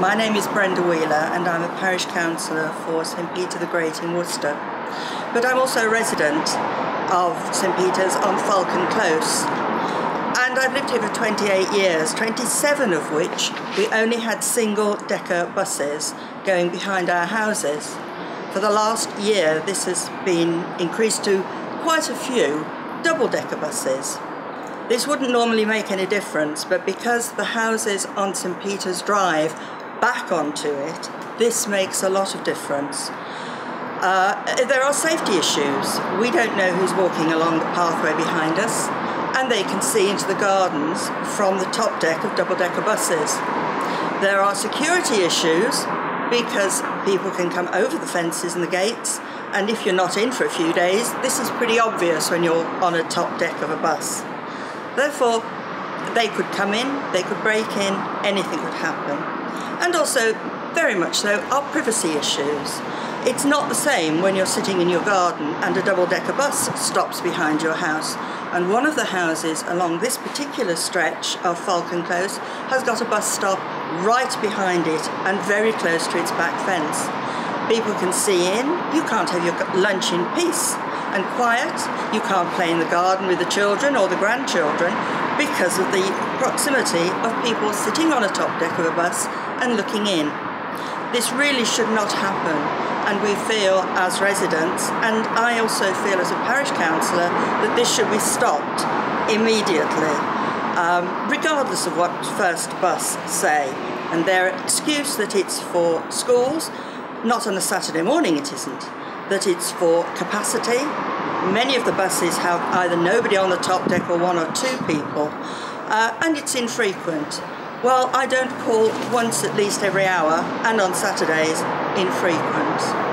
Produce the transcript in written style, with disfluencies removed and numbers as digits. My name is Brenda Wheeler and I'm a parish councillor for St Peter the Great in Worcester. But I'm also a resident of St Peter's on Falcon Close. And I've lived here for 28 years, 27 of which we only had single-decker buses going behind our houses. For the last year, this has been increased to quite a few double-decker buses. This wouldn't normally make any difference, but because the houses on St Peter's Drive back onto it, this makes a lot of difference. There are safety issues. We don't know who's walking along the pathway behind us, and they can see into the gardens from the top deck of double-decker buses. There are security issues, because people can come over the fences and the gates, and if you're not in for a few days, this is pretty obvious when you're on a top deck of a bus. Therefore, they could come in, they could break in, anything could happen. And also, very much so, are privacy issues. It's not the same when you're sitting in your garden and a double-decker bus stops behind your house. And one of the houses along this particular stretch of Falcon Close has got a bus stop right behind it and very close to its back fence. People can see in, you can't have your lunch in peace and quiet, you can't play in the garden with the children or the grandchildren because of the proximity of people sitting on a top deck of a bus and looking in. This really should not happen, and we feel as residents, and I also feel as a parish councillor, that this should be stopped immediately, regardless of what First Bus say. And their excuse that it's for schools, not on a Saturday morning it isn't, that it's for capacity. Many of the buses have either nobody on the top deck or one or two people, and it's infrequent. Well, I don't call once at least every hour, and on Saturdays, infrequent.